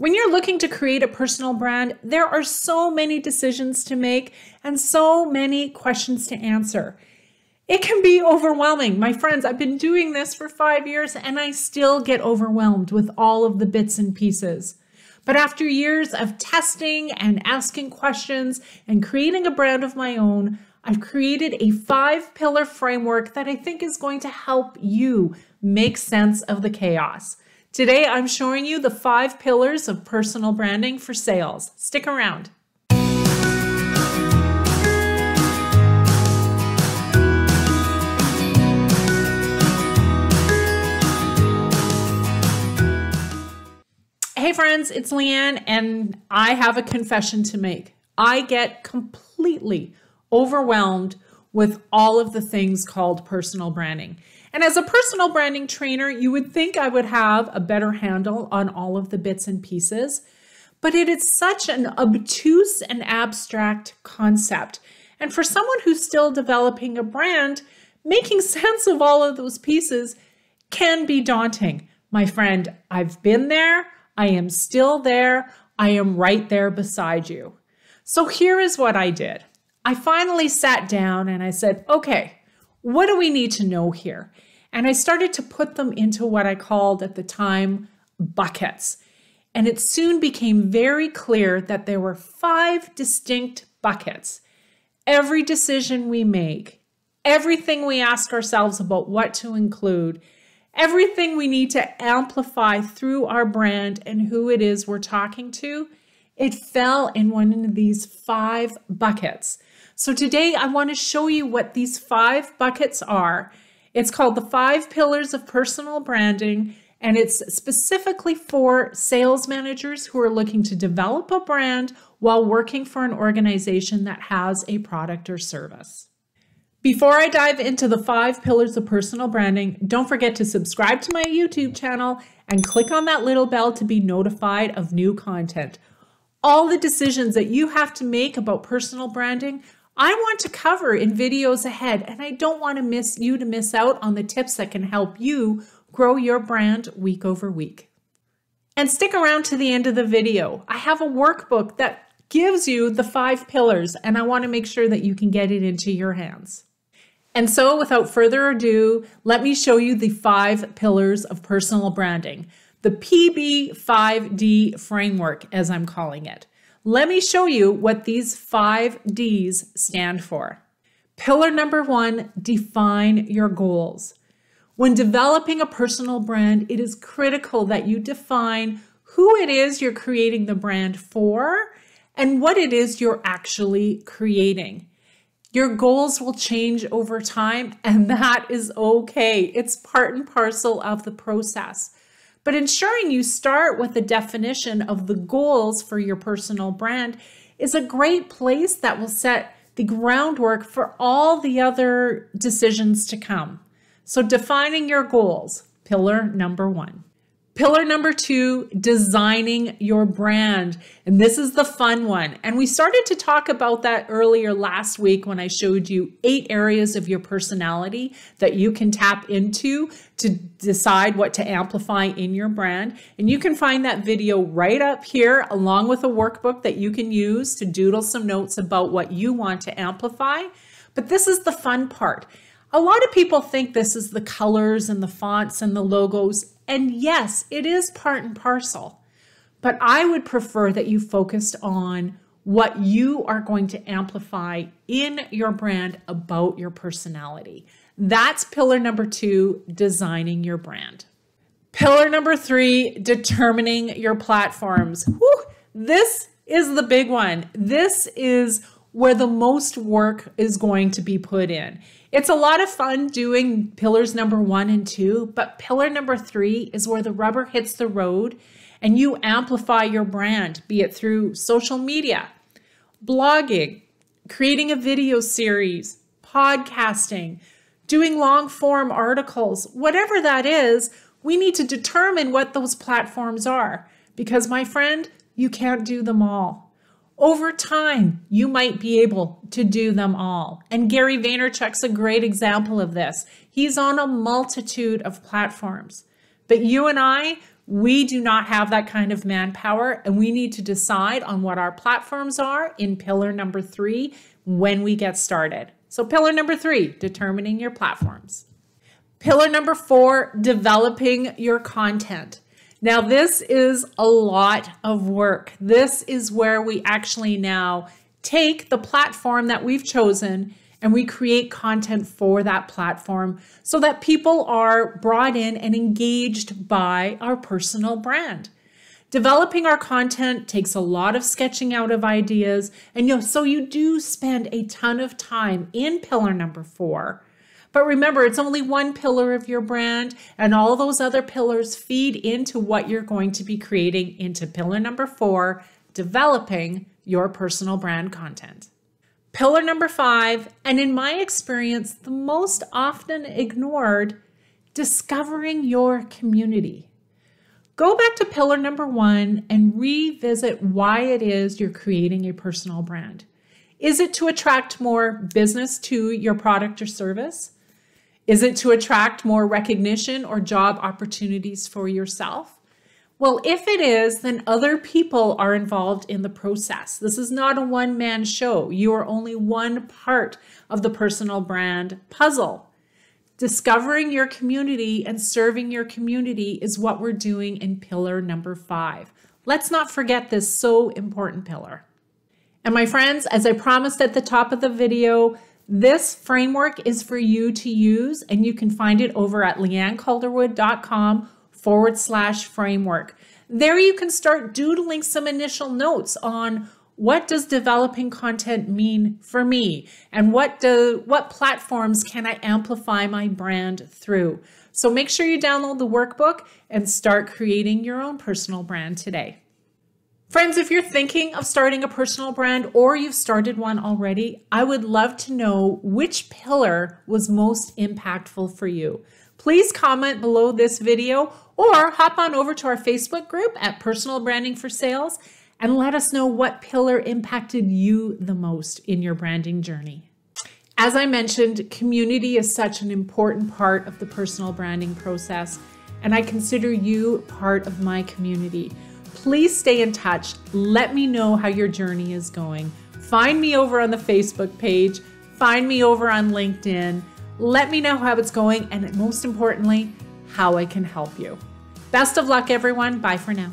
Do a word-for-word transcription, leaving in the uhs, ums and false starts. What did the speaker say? When you're looking to create a personal brand, there are so many decisions to make and so many questions to answer. It can be overwhelming. My friends, I've been doing this for five years and I still get overwhelmed with all of the bits and pieces. But after years of testing and asking questions and creating a brand of my own, I've created a five-pillar framework that I think is going to help you make sense of the chaos. Today, I'm showing you the five pillars of personal branding for sales. Stick around. Hey friends, it's Leanne and I have a confession to make. I get completely overwhelmed with all of the things called personal branding. And as a personal branding trainer, you would think I would have a better handle on all of the bits and pieces, but it is such an obtuse and abstract concept. And for someone who's still developing a brand, making sense of all of those pieces can be daunting. My friend, I've been there. I am still there. I am right there beside you. So here is what I did. I finally sat down and I said, okay, what do we need to know here? And I started to put them into what I called at the time buckets. And it soon became very clear that there were five distinct buckets. Every decision we make, everything we ask ourselves about what to include, everything we need to amplify through our brand and who it is we're talking to, it fell in one of these five buckets. So today I want to show you what these five buckets are. It's called the five pillars of personal branding, and it's specifically for sales managers who are looking to develop a brand while working for an organization that has a product or service. Before I dive into the five pillars of personal branding, don't forget to subscribe to my YouTube channel and click on that little bell to be notified of new content. All the decisions that you have to make about personal branding, I want to cover in videos ahead, and I don't want to miss you to miss out on the tips that can help you grow your brand week over week. And stick around to the end of the video. I have a workbook that gives you the five pillars, and I want to make sure that you can get it into your hands. And so without further ado, let me show you the five pillars of personal branding, the P B five D framework, as I'm calling it. Let me show you what these five D's stand for. Pillar number one, define your goals. When developing a personal brand, it is critical that you define who it is you're creating the brand for and what it is you're actually creating. Your goals will change over time, and that is okay. It's part and parcel of the process. But ensuring you start with a definition of the goals for your personal brand is a great place that will set the groundwork for all the other decisions to come. So defining your goals, pillar number one. Pillar number two, designing your brand. And this is the fun one. And we started to talk about that earlier last week when I showed you eight areas of your personality that you can tap into to decide what to amplify in your brand. And you can find that video right up here along with a workbook that you can use to doodle some notes about what you want to amplify. But this is the fun part. A lot of people think this is the colors and the fonts and the logos. And yes, it is part and parcel, but I would prefer that you focused on what you are going to amplify in your brand about your personality. That's pillar number two, designing your brand. Pillar number three, determining your platforms. Whew, this is the big one. This is where the most work is going to be put in. It's a lot of fun doing pillars number one and two, but pillar number three is where the rubber hits the road and you amplify your brand, be it through social media, blogging, creating a video series, podcasting, doing long form articles, whatever that is. We need to determine what those platforms are because, my friend, you can't do them all. Over time, you might be able to do them all. And Gary Vaynerchuk's a great example of this. He's on a multitude of platforms. But you and I, We do not have that kind of manpower, and we need to decide on what our platforms are in pillar number three when we get started. So pillar number three, determining your platforms. Pillar number four, developing your content. Now this is a lot of work. This is where we actually now take the platform that we've chosen and we create content for that platform so that people are brought in and engaged by our personal brand. Developing our content takes a lot of sketching out of ideas, and you know, so you do spend a ton of time in pillar number four. But remember, it's only one pillar of your brand, and all those other pillars feed into what you're going to be creating into pillar number four, developing your personal brand content. Pillar number five, and in my experience, the most often ignored, discovering your community. Go back to pillar number one and revisit why it is you're creating a personal brand. Is it to attract more business to your product or service? Is it to attract more recognition or job opportunities for yourself? Well, if it is, then other people are involved in the process. This is not a one-man show. You are only one part of the personal brand puzzle. Discovering your community and serving your community is what we're doing in pillar number five. Let's not forget this so important pillar. And my friends, as I promised at the top of the video, this framework is for you to use, and you can find it over at leanne calderwood dot com forward slash framework. There you can start doodling some initial notes on what does developing content mean for me, and what do what platforms can I amplify my brand through. So make sure you download the workbook and start creating your own personal brand today. Friends, if you're thinking of starting a personal brand or you've started one already, I would love to know which pillar was most impactful for you. Please comment below this video or hop on over to our Facebook group at Personal Branding for Sales and let us know what pillar impacted you the most in your branding journey. As I mentioned, community is such an important part of the personal branding process, and I consider you part of my community. Please stay in touch. Let me know how your journey is going. Find me over on the Facebook page. Find me over on LinkedIn. Let me know how it's going, and most importantly, how I can help you. Best of luck, everyone. Bye for now.